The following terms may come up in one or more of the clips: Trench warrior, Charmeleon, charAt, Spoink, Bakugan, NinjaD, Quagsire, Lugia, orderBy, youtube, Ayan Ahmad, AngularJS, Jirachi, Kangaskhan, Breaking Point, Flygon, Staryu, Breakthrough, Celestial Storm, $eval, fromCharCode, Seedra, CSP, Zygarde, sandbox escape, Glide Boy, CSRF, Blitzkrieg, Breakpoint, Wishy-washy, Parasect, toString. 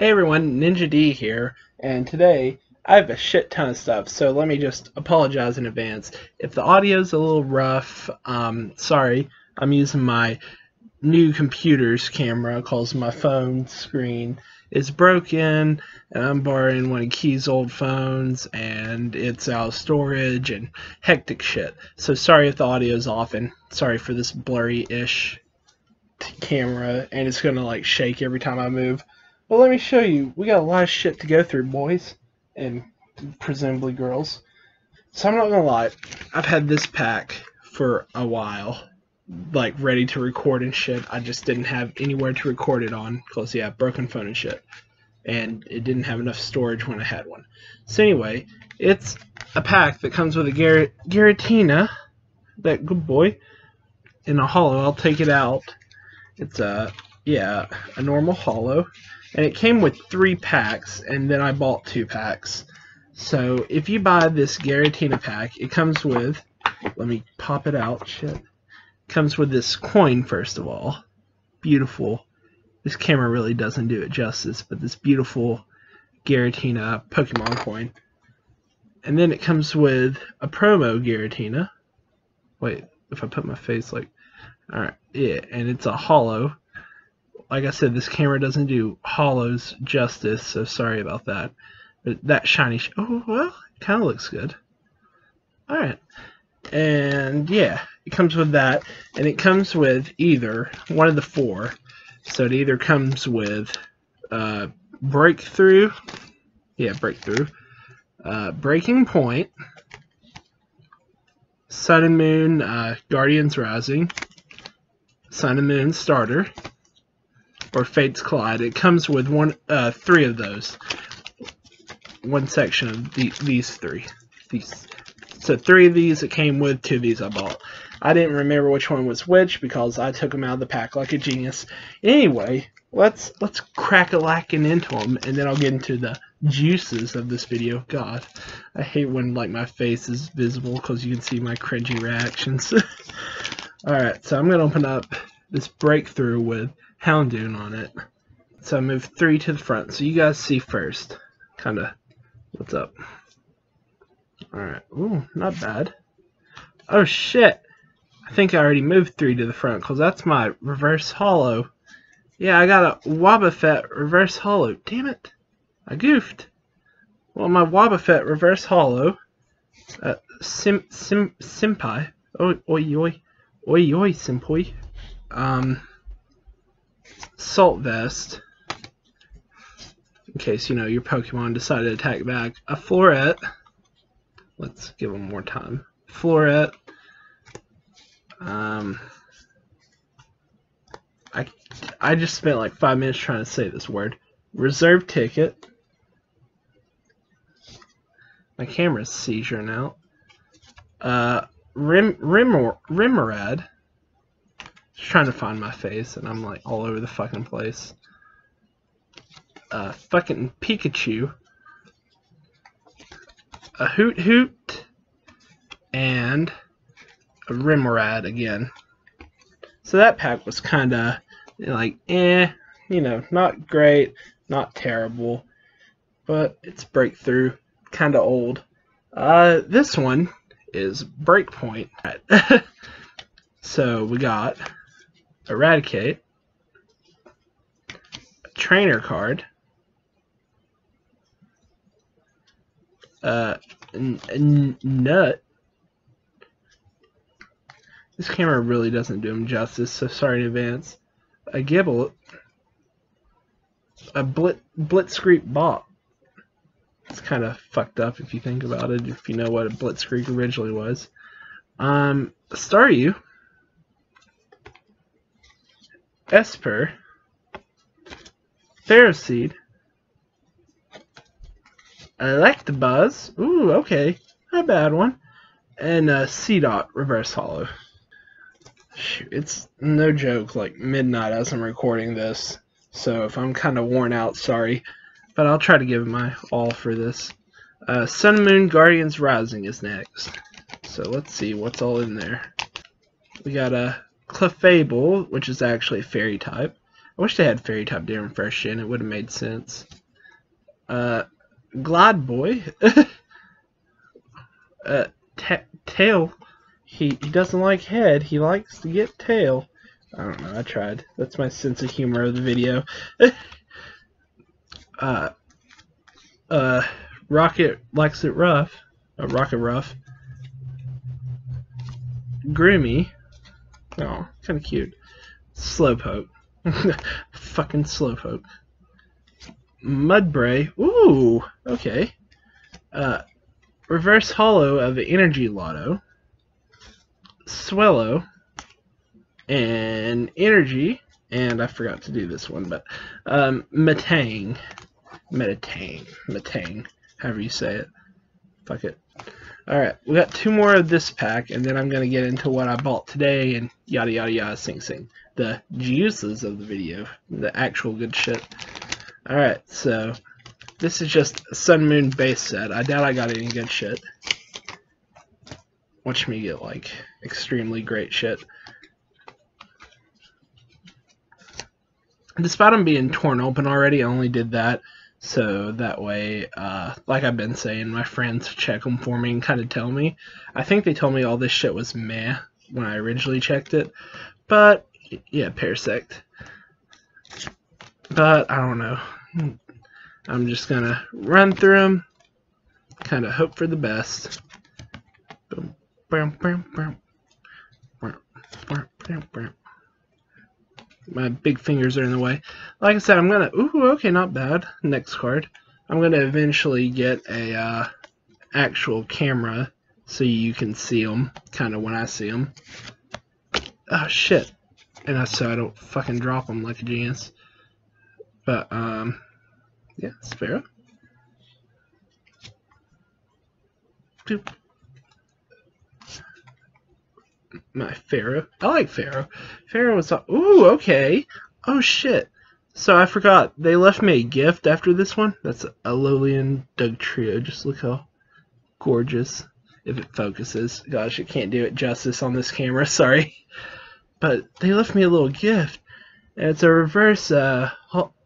Hey everyone, NinjaD here, and today I have a shit ton of stuff, so let me just apologize in advance. If the audio's a little rough, sorry, I'm using my new computer's camera, cause my phone screen is broken, and I'm borrowing one of Key's old phones, and it's out of storage, and hectic shit. So sorry if the audio's off, and sorry for this blurry-ish camera, and it's gonna like shake every time I move. Well, let me show you. We got a lot of shit to go through, boys, and presumably girls. So I'm not gonna lie, I've had this pack for a while, like ready to record and shit. I just didn't have anywhere to record it on, cause yeah, broken phone and shit, and it didn't have enough storage when I had one. So anyway, it's a pack that comes with a Giratina, that good boy, in a holo. I'll take it out. It's a normal holo. And it came with 3 packs, and then I bought 2 packs. So if you buy this Giratina pack, it comes with, let me pop it out, shit. It comes with this coin, first of all. Beautiful. This camera really doesn't do it justice, but this beautiful Giratina Pokemon coin. And then it comes with a promo Giratina. Wait, if I put my face like, alright, yeah, and it's a holo. Like I said, this camera doesn't do holos justice, so sorry about that. But that shiny, oh, well, it kind of looks good. Alright. And, yeah, it comes with that. And it comes with either one of the 4. So it either comes with Breakthrough. Yeah, Breakthrough. Breaking Point. Sun and Moon, Guardians Rising. Sun and Moon Starter. Or Fates Collide. It comes with 3 of those. One section of these 3. These. So 3 of these it came with, 2 of these I bought. I didn't remember which one was which because I took them out of the pack like a genius. Anyway, let's crack-a-lackin' into them, and then I'll get into the juices of this video. God, I hate when like my face is visible because you can see my cringy reactions. Alright, so I'm going to open up this Breakthrough with Houndoom on it. So I move 3 to the front, so you guys see first kind of what's up. Alright, ooh, not bad. Oh shit, I think I already moved 3 to the front because that's my reverse holo. Yeah, I got a Wobbuffet reverse holo. Damn it, I goofed. Well, my Wobbuffet reverse holo, Simpai. Oi, oi, oi, oi, oi, Simpai. Salt Vest, in case, you know, your Pokemon decided to attack back. A Floret. Let's give them more time. Floret. I just spent like 5 minutes trying to say this word. Reserve Ticket. My camera's seizuring out. Rimrad. Trying to find my face, and I'm like all over the fucking place. Fucking Pikachu, a Hoot Hoot, and a Rimrad again. So that pack was kind of like, eh, you know, not great, not terrible, but it's Breakthrough, kind of old. This one is Breakpoint. So we got Eradicate, a trainer card, Nut. This camera really doesn't do him justice, so sorry in advance. A Gibble, a Blitzkrieg bot. It's kind of fucked up if you think about it, if you know what a Blitzkrieg originally was. Staryu. Esper, Pharaoh Seed, Electabuzz, ooh, okay, not a bad one, and Seedot reverse holo. Shoot, it's no joke, like midnight as I'm recording this, so if I'm kind of worn out, sorry, but I'll try to give my all for this. Sun and Moon Guardians Rising is next, so let's see what's all in there. We got a Clefable, which is actually fairy type, I wish they had Fairy type Darren Fresh in. It would have made sense. Glide Boy. Tail. He doesn't like head. He likes to get tail. I don't know. I tried. That's my sense of humor of the video. Rocket likes it rough. Rocket rough. Groomy. Oh, kind of cute. Slowpoke. Fucking Slowpoke. Mudbray. Ooh, okay. Reverse Holo of the Energy Lotto. Swellow. And Energy. And I forgot to do this one, but Metang. Metang. Metang. However you say it. Fuck it. Alright, we got two more of this pack, and then I'm going to get into what I bought today, and yada yada yada sing sing. The juices of the video. The actual good shit. Alright, so this is just a Sun Moon base set. I doubt I got any good shit. Watch me get, like, extremely great shit. Despite them being torn open already, I only did that. So that way, like I've been saying, my friends check them for me and kind of tell me. I think they told me all this shit was meh when I originally checked it. But, yeah, Parasect. But, I don't know. I'm just going to run through them, kind of hope for the best. Boom, boom, boom, boom, boom, boom, boom, boom. My big fingers are in the way. Like I said, I'm going to... Ooh, okay, not bad. Next card. I'm going to eventually get a actual camera so you can see them, kind of when I see them. Oh, shit. And so I don't fucking drop them like a genius. But, yeah, it's Pharaoh. Boop. My Pharaoh. I like Pharaoh. Pharaoh was... Ooh, okay. Oh, shit. So I forgot. They left me a gift after this one. That's a Lolian Doug Trio. Just look how gorgeous. If it focuses. Gosh, I can't do it justice on this camera. Sorry. But they left me a little gift. And it's a reverse... holographic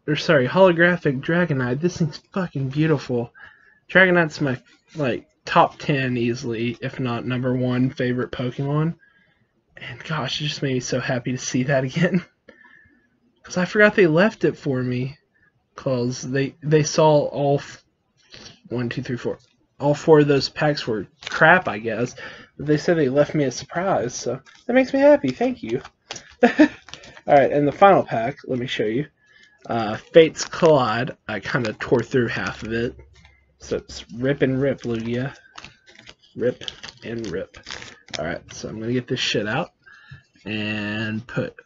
Dragonite. This thing's fucking beautiful. Dragonite's my, like, top 10 easily, if not number 1 favorite Pokemon. And gosh, it just made me so happy to see that again. Because I forgot they left it for me. Because they saw all... 1, 2, 3, 4. All 4 of those packs were crap, I guess. But they said they left me a surprise, so that makes me happy. Thank you. Alright, and the final pack, let me show you. Fates Collide. I kind of tore through half of it. So it's rip and rip, Lugia. Rip and rip. Alright, so I'm going to get this shit out and put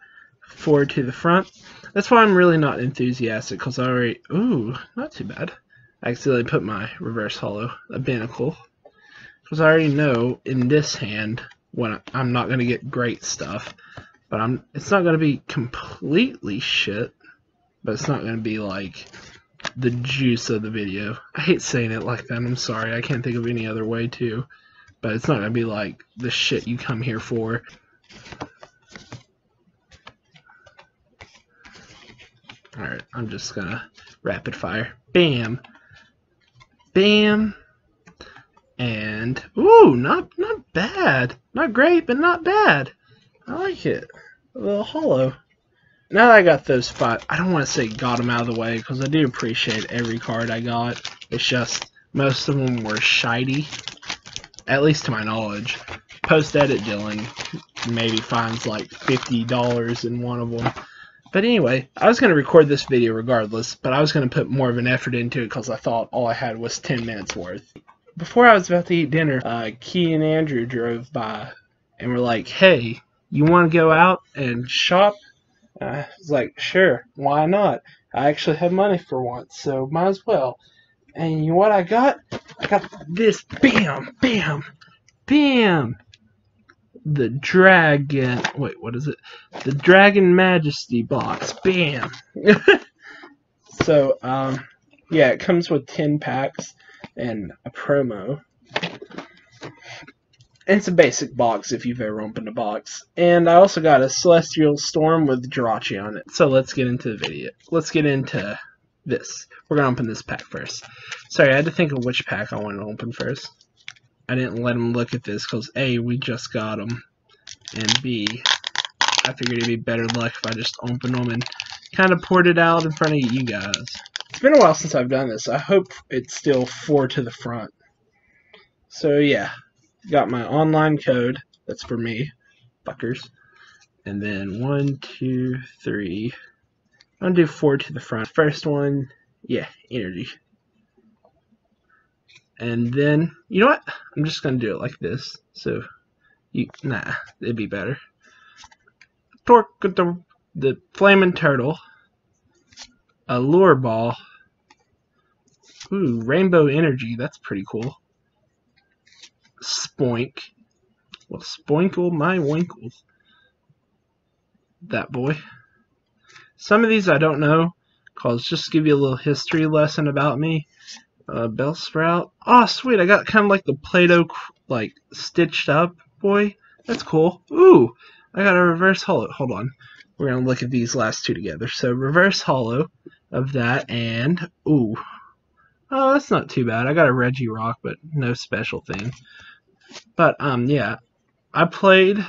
4 to the front. That's why I'm really not enthusiastic, because I already... Ooh, not too bad. I accidentally put my reverse holo, a binnacle. Because I already know in this hand when I'm not going to get great stuff. But it's not going to be completely shit, but it's not going to be like the juice of the video. I hate saying it like that. I'm sorry. I can't think of any other way to. But it's not going to be like the shit you come here for. Alright, I'm just going to rapid fire. Bam. Bam. And, ooh, not bad. Not great, but not bad. I like it. A little hollow. Now that I got those 5, I don't want to say got them out of the way, because I do appreciate every card I got. It's just, most of them were shitey. At least to my knowledge. Post-edit Dylan maybe finds like $50 in one of them. But anyway, I was going to record this video regardless, but I was going to put more of an effort into it because I thought all I had was 10 minutes worth. Before I was about to eat dinner, Key and Andrew drove by and were like, hey, you want to go out and shop? And I was like, sure, why not? I actually have money for once, so might as well. And you know what I got? I got this. Bam! Bam! Bam! The Dragon... Wait, what is it? The Dragon Majesty box. Bam! So, yeah, it comes with 10 packs and a promo. It's a basic box if you've ever opened a box. And I also got a Celestial Storm with Jirachi on it. So let's get into the video. Let's get into this. We're going to open this pack first. Sorry, I had to think of which pack I wanted to open first. I didn't let him look at this because A, we just got him. And B, I figured it'd be better luck if I just opened them and kind of poured it out in front of you guys. It's been a while since I've done this. I hope it's still 4 to the front. So yeah, got my online code. That's for me, fuckers. And then 1, 2, 3. I'm gonna do 4 to the front. First one, yeah, energy. And then, you know what? I'm just gonna do it like this. So, it'd be better. Torque the Flamin' Turtle. A Lure Ball. Ooh, Rainbow Energy. That's pretty cool. Spoink. Well, spoinkle my winkle. That boy. Some of these I don't know, cause just to give you a little history lesson about me. Bellsprout. Oh, sweet. I got kind of like the Play-Doh, like, stitched up boy. That's cool. Ooh, I got a reverse holo. Hold on. We're going to look at these last two together. So, reverse holo of that, and, ooh. Oh, that's not too bad. I got a Regirock, but no special thing. But, yeah. I played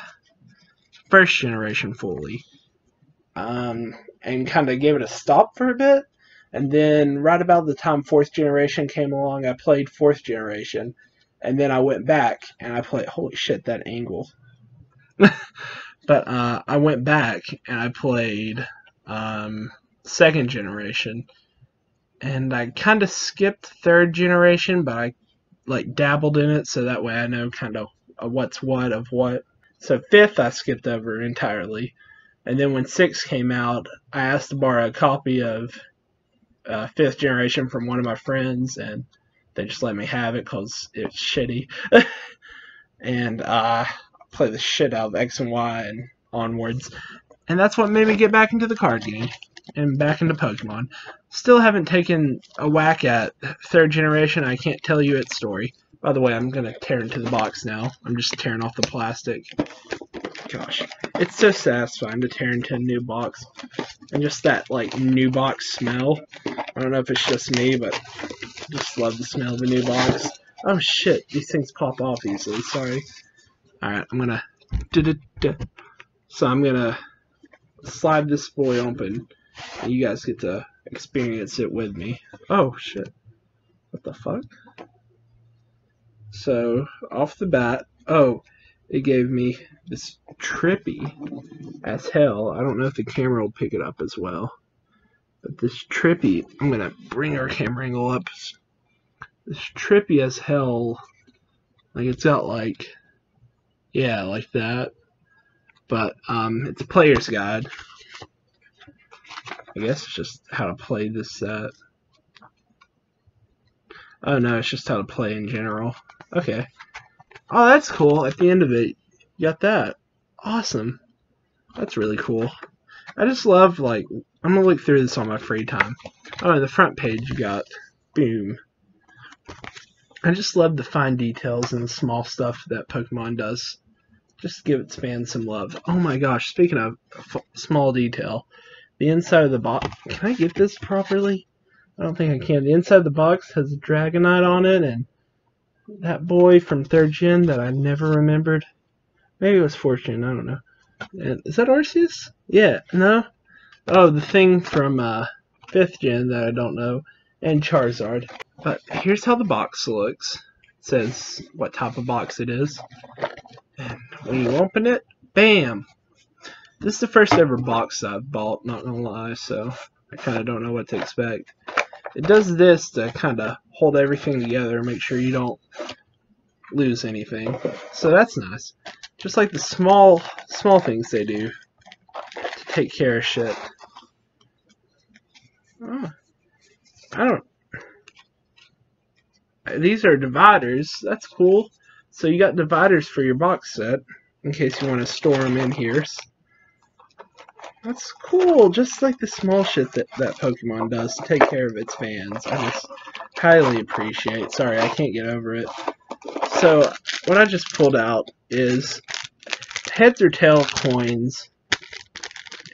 first generation fully. And kind of gave it a stop for a bit. And then right about the time 4th generation came along, I played 4th generation. And then I went back and I played... Holy shit, that angle. But I went back and I played 2nd generation. And I kind of skipped 3rd generation, but I like dabbled in it. So that way I know kind of what's what of what. So 5th I skipped over entirely. And then when 6 came out, I asked to borrow a copy of... 5th generation from one of my friends, and they just let me have it because it's shitty. And I play the shit out of X and Y and onwards, and that's what made me get back into the card game and back into Pokemon. Still haven't taken a whack at 3rd generation. I can't tell you its story. By the way, I'm gonna tear into the box now. I'm just tearing off the plastic. Gosh, it's so satisfying to tear into a new box, and just that like new box smell. I don't know if it's just me, but I just love the smell of a new box. Oh shit, these things pop off easily. Sorry. All right, I'm gonna. So I'm gonna slide this boy open, and you guys get to experience it with me. Oh shit, what the fuck? So off the bat, oh. It gave me this trippy as hell. I don't know if the camera will pick it up as well. But this trippy, I'm going to bring our camera angle up. This trippy as hell. Like it's got like, yeah, like that. But it's a player's guide. I guess it's just how to play this set. Oh no, it's just how to play in general. Okay. Oh, that's cool. At the end of it, you got that. Awesome. That's really cool. I just love, like, I'm going to look through this on my free time. Oh, and the front page you got, boom. I just love the fine details and the small stuff that Pokemon does. Just give its fans some love. Oh my gosh, speaking of small detail, the inside of the box, can I get this properly? I don't think I can. The inside of the box has a Dragonite on it, and that boy from 3rd gen that I never remembered. Maybe it was 4th gen, I don't know. And is that Arceus? Yeah, no? Oh, the thing from 5th gen that I don't know. And Charizard. But here's how the box looks. It says what type of box it is. And when you open it, bam! This is the first ever box I've bought, not gonna lie, so I kinda don't know what to expect. It does this to kind of hold everything together and make sure you don't lose anything. So that's nice. Just like the small things they do to take care of shit. Oh, I don't... These are dividers. That's cool. So you got dividers for your box set in case you want to store them in here. That's cool, just like the small shit that Pokemon does to take care of its fans. I just highly appreciate. Sorry, I can't get over it. So what I just pulled out is heads or tail coins,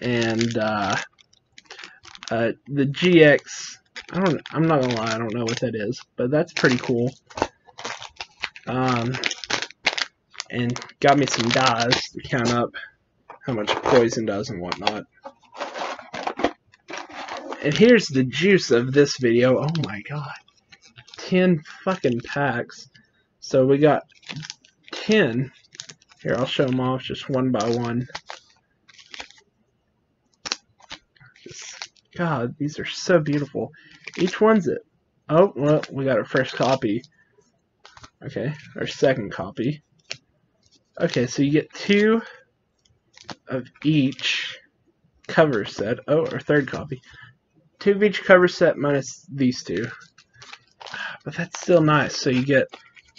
and the GX. I'm not gonna lie, I don't know what that is, but that's pretty cool. And got me some dies to count up how much poison does and whatnot. And here's the juice of this video. Oh my god. 10 fucking packs. So we got 10. Here, I'll show them off just one by one. Just, god, these are so beautiful. Each one's it. Oh, well, we got our first copy. Okay, our second copy. Okay, so you get 2 of each cover set. Oh, our third copy. 2 of each cover set minus these 2. But that's still nice. So you get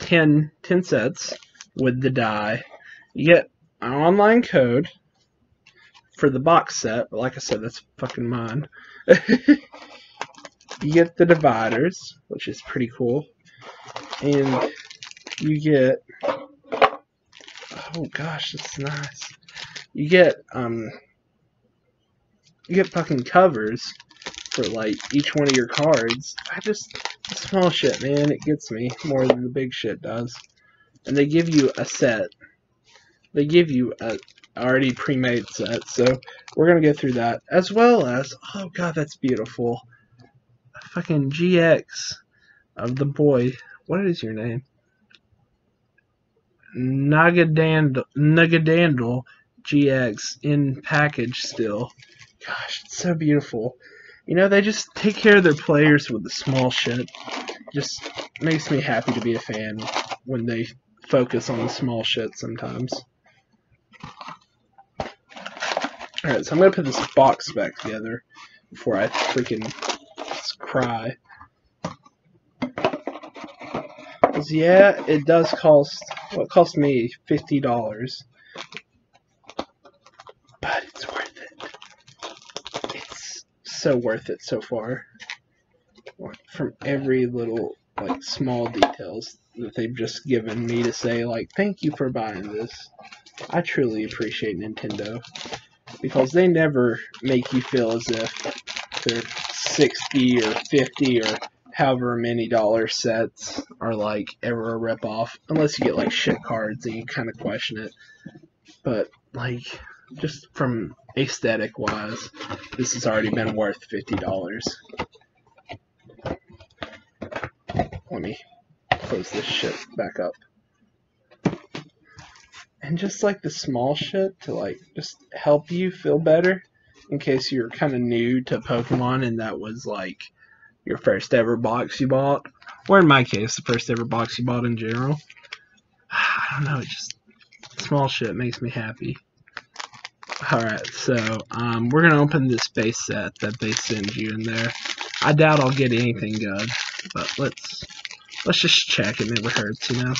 10 sets with the die. You get an online code for the box set. But like I said, that's fucking mine. You get the dividers, which is pretty cool. And you get... oh gosh, that's nice. You get fucking covers for like each one of your cards. I just, the small shit, man, it gets me more than the big shit does. And they give you a set. They give you a already pre-made set, so we're gonna go through that. As well as, oh god, that's beautiful. A fucking GX of the boy. What is your name? Nagadandal GX in package still. Gosh, it's so beautiful. You know, they just take care of their players with the small shit. Just makes me happy to be a fan when they focus on the small shit sometimes. Alright, so I'm going to put this box back together before I freaking cry. Because, yeah, it does cost... well, it cost me $50. But it's worth it. It's so worth it so far. From every little, like, small details that they've just given me to say, like, thank you for buying this. I truly appreciate Nintendo. Because they never make you feel as if they're 60 or 50 or... however many dollar sets are like ever a ripoff, unless you get like shit cards and you kind of question it. But like, just from aesthetic wise, this has already been worth $50. Let me close this shit back up. And just like the small shit to like just help you feel better in case you're kind of new to Pokemon and that was like your first ever box you bought, or in my case, the first ever box you bought in general. I don't know, it just, small shit makes me happy. Alright, so, we're gonna open this base set that they send you in there. I doubt I'll get anything good, but let's just check, it never hurts, you know?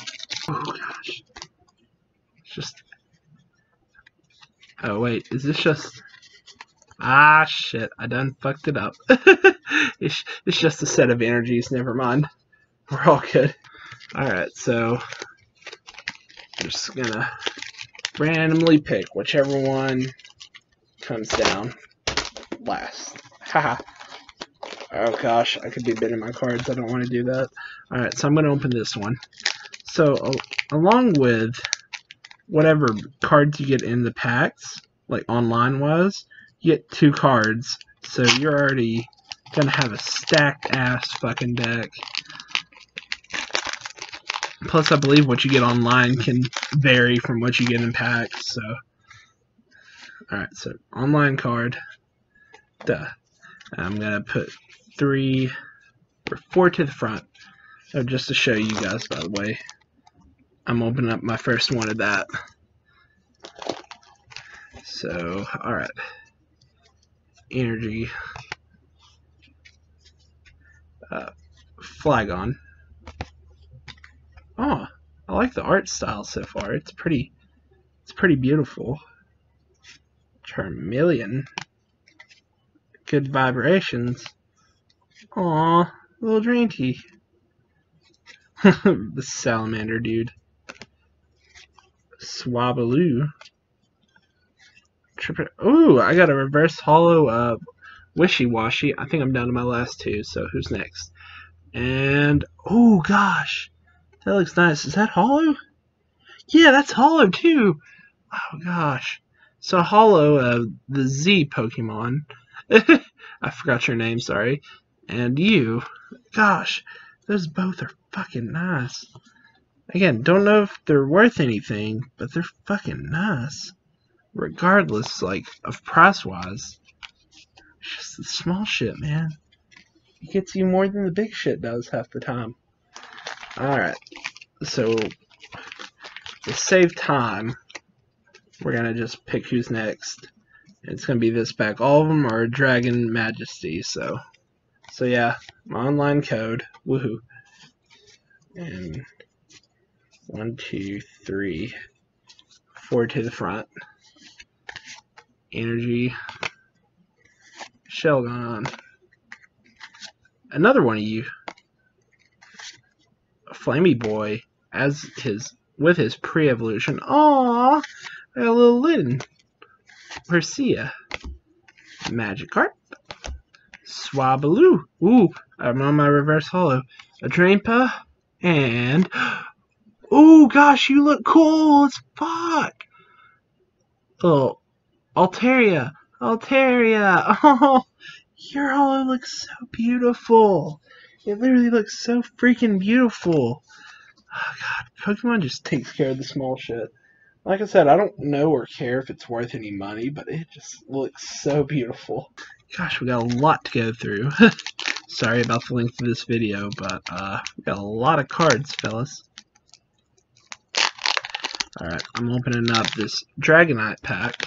Oh gosh. It's just, oh wait, is this just, ah shit, I done fucked it up. It's just a set of energies, never mind. We're all good. Alright, so I'm just gonna randomly pick whichever one comes down last. Haha. Oh gosh, I could be bidding my cards. I don't want to do that. Alright, so I'm gonna open this one. So along with whatever cards you get in the packs, like online was, you get 2 cards. So you're already gonna have a stacked ass fucking deck. Plus I believe what you get online can vary from what you get in packs, so alright, so online card. Duh. I'm gonna put 3 or 4 to the front. So just to show you guys, by the way, I'm opening up my first one of that. So alright. Energy. Flygon. Oh, I like the art style so far. It's pretty beautiful. Charmeleon. Good vibrations. Aw, little drinky. The salamander dude. Swabaloo. Ooh, I got a reverse holo of Wishy-washy. I think I'm down to my last two, so who's next? And, oh gosh, that looks nice. Is that holo? Yeah, that's holo too. Oh gosh. So holo of the Z Pokemon. I forgot your name, sorry. And you. Gosh, those both are fucking nice. Again, don't know if they're worth anything, but they're fucking nice. Regardless, like, of price-wise. It's just the small shit, man. It gets you more than the big shit does half the time. Alright, so to save time, we're going to just pick who's next. It's going to be this pack. All of them are Dragon Majesty, so. So yeah, my online code. Woohoo. And 1, 2, 3, 4 to the front. Energy. Shelgon. Another one of you. A Flamey Boy with his pre-evolution. Aww, I got a little Lynn. Persia. Magikarp. Swabaloo. Ooh, I'm on my reverse holo. A Drainpa. And oh gosh, you look cool as fuck. Oh, Altaria. Altaria! Oh, your holo looks so beautiful. It literally looks so freaking beautiful. Oh, God, Pokemon just takes care of the small shit. Like I said, I don't know or care if it's worth any money, but it just looks so beautiful. Gosh, we got a lot to go through. Sorry about the length of this video, but we got a lot of cards, fellas. Alright, I'm opening up this Dragonite pack.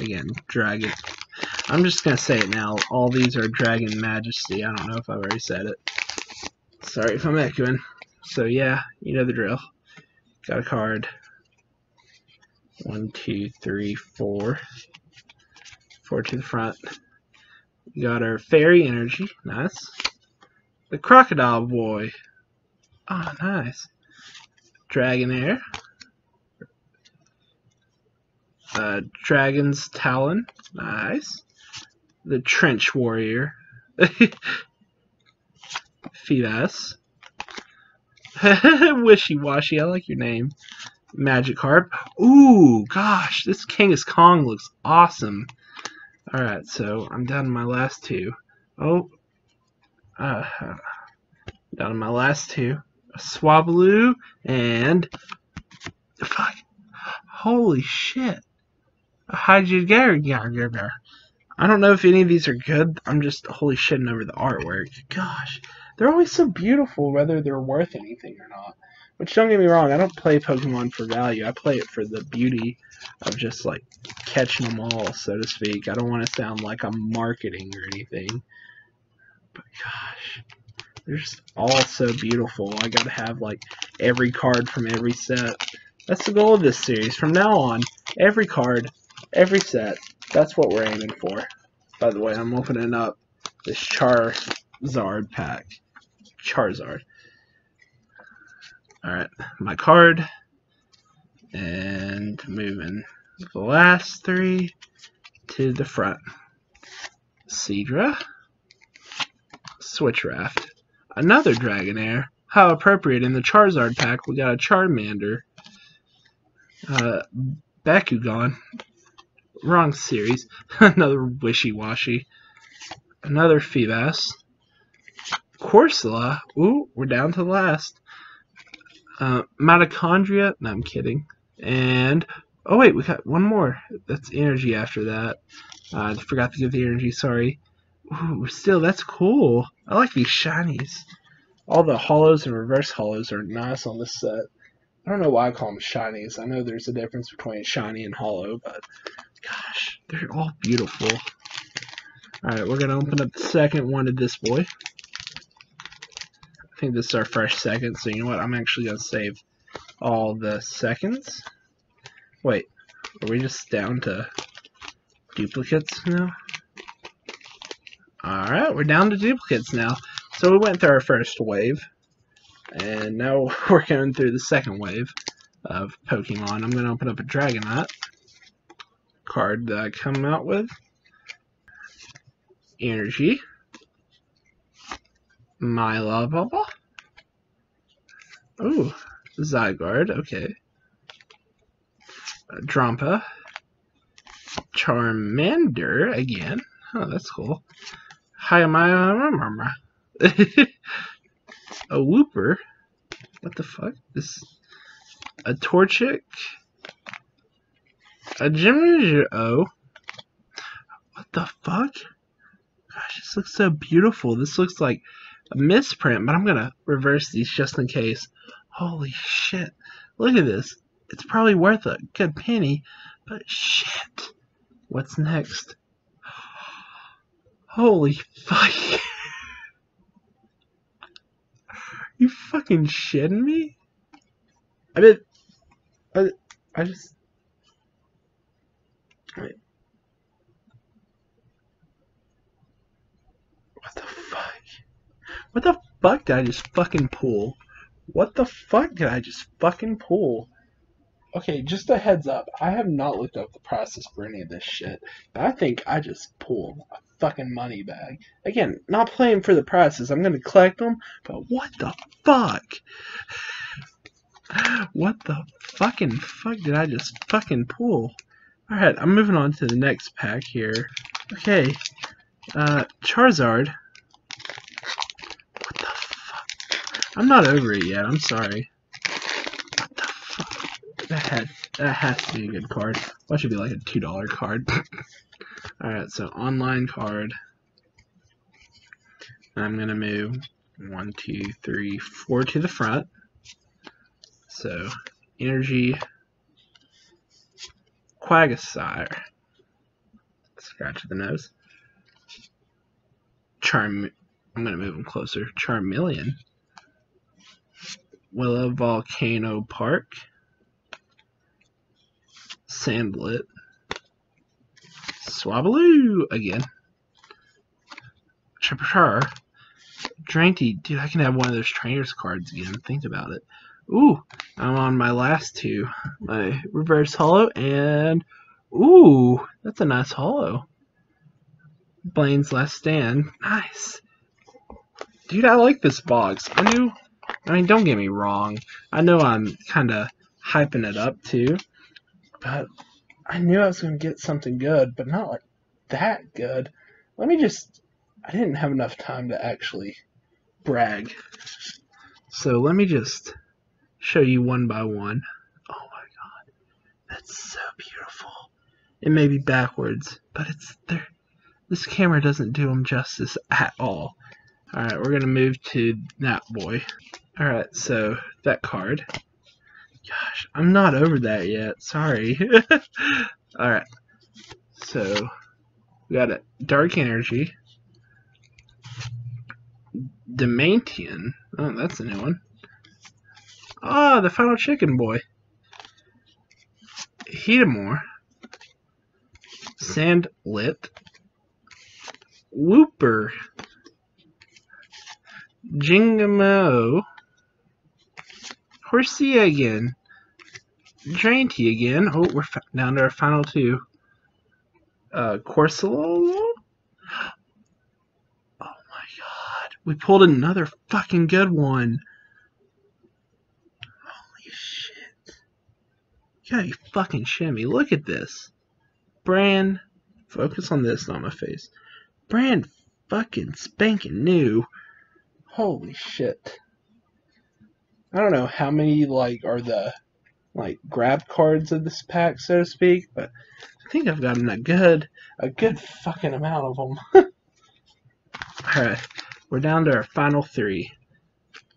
Again, Dragon. I'm just going to say it now. All these are Dragon Majesty. I don't know if I've already said it. Sorry if I'm echoing. So, yeah, you know the drill. Got a card. 1, 2, 3, 4. 4 to the front. We got our Fairy Energy. Nice. The Crocodile Boy. Ah, oh, nice. Dragonair. Dragon's Talon, nice. The Trench Warrior, Feebas. Wishy-washy, I like your name. Magikarp. Ooh, gosh, this Kangaskhan looks awesome. All right, so I'm down to my last two. Oh, down to my last two. Swabaloo and fuck. Holy shit. I don't know if any of these are good. I'm just holy shitting over the artwork. Gosh, they're always so beautiful whether they're worth anything or not. Which, don't get me wrong, I don't play Pokemon for value. I play it for the beauty of just, like, catching them all, so to speak. I don't want to sound like I'm marketing or anything. But gosh, they're just all so beautiful. I gotta have, like, every card from every set. That's the goal of this series. From now on, every card, every set, that's what we're aiming for. By the way, I'm opening up this Charizard pack. Charizard. Alright, my card. And moving the last three to the front. Seedra. Switchraft. Another Dragonair. How appropriate. In the Charizard pack, we got a Charmander. Bakugan. Wrong series. Another Wishy-washy. Another Feebas. Corsola. Ooh, we're down to the last. Mitochondria. No, I'm kidding. And, oh wait, we got one more. That's energy after that. I forgot to give the energy, sorry. Ooh, still, that's cool. I like these shinies. All the holos and reverse holos are nice on this set. I don't know why I call them shinies. I know there's a difference between shiny and hollow, but gosh, they're all beautiful. Alright, we're going to open up the second one of this boy. I think this is our fresh second, so you know what? I'm actually going to save all the seconds. Wait, are we just down to duplicates now? Alright, we're down to duplicates now. So we went through our first wave. And now we're going through the second wave of Pokemon. I'm going to open up a Dragonite card that I come out with. Energy. Milavava. Ooh, Zygarde, okay. Drampa. Charmander again. Oh, that's cool. Hiya. A Wooper. What the fuck? This a Torchic. A Gymnasio. What the fuck? Gosh, this looks so beautiful. This looks like a misprint, but I'm gonna reverse these just in case. Holy shit. Look at this. It's probably worth a good penny, but shit. What's next? Holy fuck. You fucking shitting me? I mean, I just... Wait. What the fuck? What the fuck did I just fucking pull? What the fuck did I just fucking pull? Okay, just a heads up. I have not looked up the prices for any of this shit, but I think I just pulled a fucking money bag. Again, not playing for the prices. I'm gonna collect them, but what the fuck? What the fucking fuck did I just fucking pull? Alright, I'm moving on to the next pack here. Okay, Charizard. What the fuck? I'm not over it yet, I'm sorry. That has to be a good card. Well, that should be like a $2 card. Alright, so online card. I'm going to move 1, 2, 3, 4 to the front. So, energy. Quagsire. Scratch the nose. I'm going to move them closer. Charmeleon. Willow Volcano Park. Sandlet. Swabaloo again. Chipper. Dranty. Dude, I can have one of those trainers cards again. Think about it. Ooh, I'm on my last two. My reverse holo and... Ooh, that's a nice holo. Blaine's Last Stand. Nice. Dude, I like this box. I mean, don't get me wrong. I know I'm kind of hyping it up too. But I knew I was going to get something good, but not like that good. Let me just... I didn't have enough time to actually brag. So let me just show you one by one. Oh my god. That's so beautiful. It may be backwards, but it's there. This camera doesn't do them justice at all. Alright, we're going to move to that boy. Alright, so that card... Gosh, I'm not over that yet. Sorry. Alright. So, we got a Dark Energy. Demantian. Oh, that's a new one. Ah, the final chicken boy. Heatamore. Sandlit. Wooper. Jingamo. Horsea again. Drainty again. Oh, we're down to our final two. Corsola. Oh my god. We pulled another fucking good one. Holy shit. You gotta be fucking shimmy. Look at this. Brand. Focus on this, not my face. Brand fucking spanking new. Holy shit. I don't know how many are the grab cards of this pack, so to speak, but I think I've gotten a good fucking amount of them. Alright, we're down to our final three.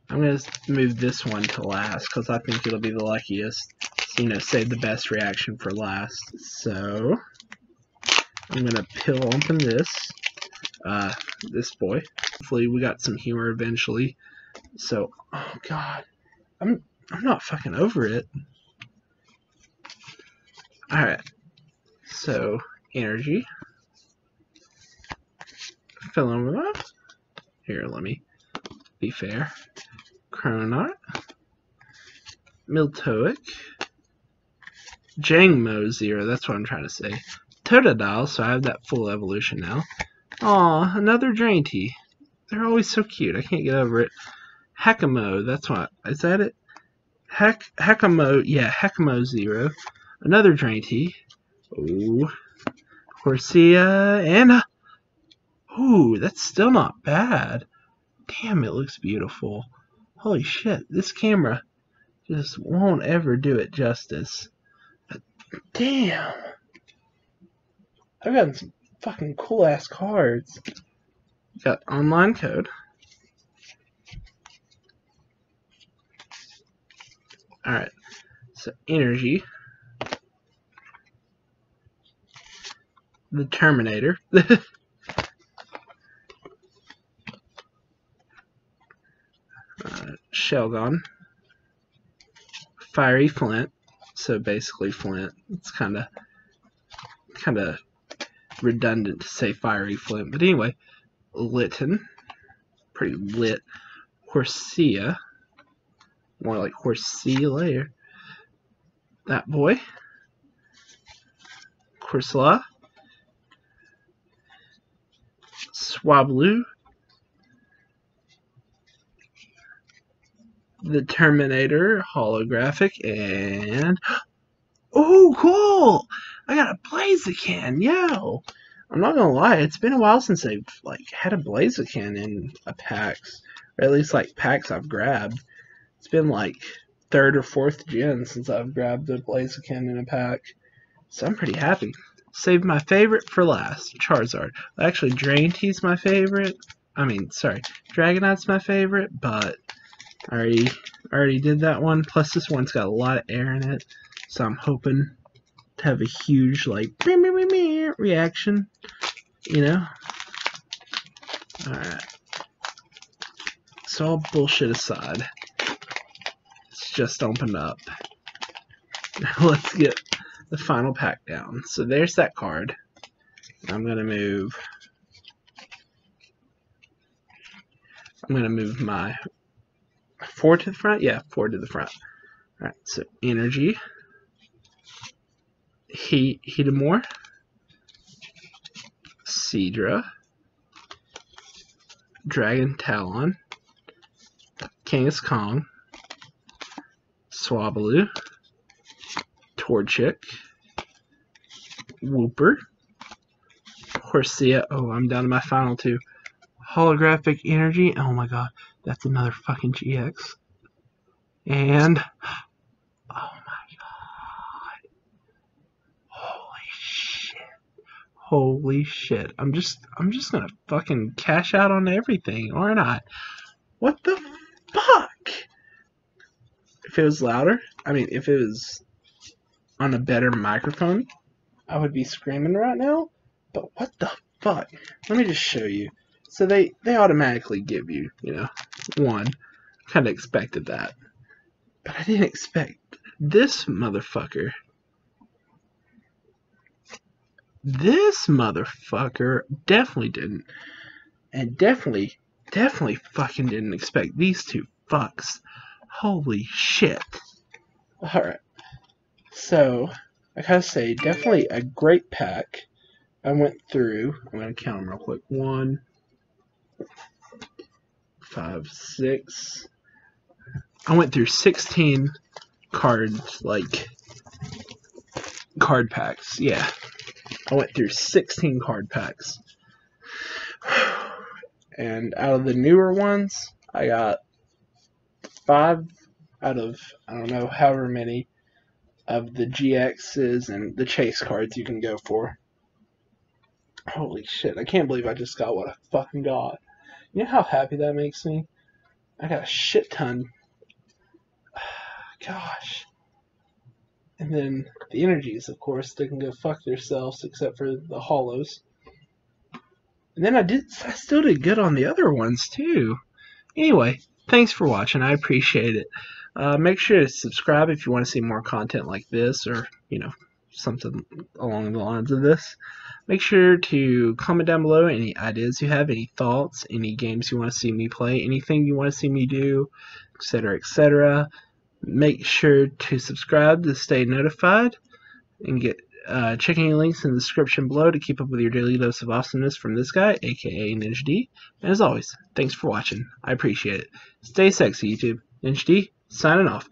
I'm gonna move this one to last because I think it'll be the luckiest. So, you know, save the best reaction for last. So I'm gonna peel open this this boy. Hopefully we got some humor eventually. So, oh god. I'm not fucking over it. Alright. So, energy. Fill them up. Here, let me be fair. Cronite, Miltoic, Jangmo Zero, that's what I'm trying to say, Totodile, so I have that full evolution now. Aw, another Drainty. They're always so cute, I can't get over it. Hakamo, that's what, is that it? Hakamo, yeah, Hakamo Zero, another Drainty. Ooh, Corsia, and ooh, that's still not bad. Damn, it looks beautiful. Holy shit, this camera just won't ever do it justice. But damn, I've gotten some fucking cool ass cards. Got online code. Alright, so energy. The Terminator. Shelgon, Fiery Flint, so basically Flint. It's kind of redundant to say Fiery Flint, but anyway, Litten, pretty lit. Horsia, more like Horsea layer. That boy, Corsola, Swablu. The Terminator, holographic, and oh, cool! I got a Blaziken, yo! I'm not gonna lie, it's been a while since I've like had a Blaziken in a PAX, or at least like packs I've grabbed. It's been like 3rd or 4th gen since I've grabbed a Blaziken in a pack, so I'm pretty happy. Saved my favorite for last, Charizard. Actually, Drainty's my favorite. I mean, sorry, Dragonite's my favorite, but I already did that one, plus this one's got a lot of air in it, so I'm hoping to have a huge, like, meh, meh, meh, meh, reaction, you know? Alright. So all bullshit aside, it's just opened up. Now let's get the final pack down. So there's that card. I'm going to move... my... 4 to the front? Yeah, 4 to the front. Alright, so energy. Heatamore. Seedra. Dragon Talon. Kangaskhan. Swabaloo. Torchic. Wooper. Corsola. Oh, I'm down to my final two. Holographic energy. Oh my god. That's another fucking GX. And, oh my god. Holy shit. Holy shit. I'm just gonna fucking cash out on everything, aren't I? What the fuck? If it was louder, I mean, if it was on a better microphone, I would be screaming right now. But what the fuck? Let me just show you. So they automatically give you, you know, one. I kind of expected that. But I didn't expect this motherfucker. This motherfucker definitely didn't. And definitely fucking didn't expect these two fucks. Holy shit. Alright. So, I gotta say, definitely a great pack. I went through. I'm gonna count them real quick. 1, 5, 6. I went through 16 cards, like card packs. Yeah, I went through 16 card packs, and out of the newer ones, I got 5 out of I don't know however many of the GXs and the chase cards you can go for. Holy shit, I can't believe I just got what I fucking got. You know how happy that makes me? I got a shit ton. Gosh. And then the energies, of course, they can go fuck themselves, except for the hollows. And then I still did good on the other ones, too. Anyway, thanks for watching. I appreciate it. Make sure to subscribe if you want to see more content like this, or, you know, something along the lines of this. Make sure to comment down below any ideas you have, any thoughts, any games you want to see me play, anything you want to see me do, etc., etc. Make sure to subscribe to stay notified, and get check any links in the description below to keep up with your daily dose of awesomeness from this guy, aka NinjaD. And as always, thanks for watching. I appreciate it. Stay sexy, YouTube. NinjaD, signing off.